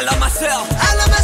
I love myself. I love myself.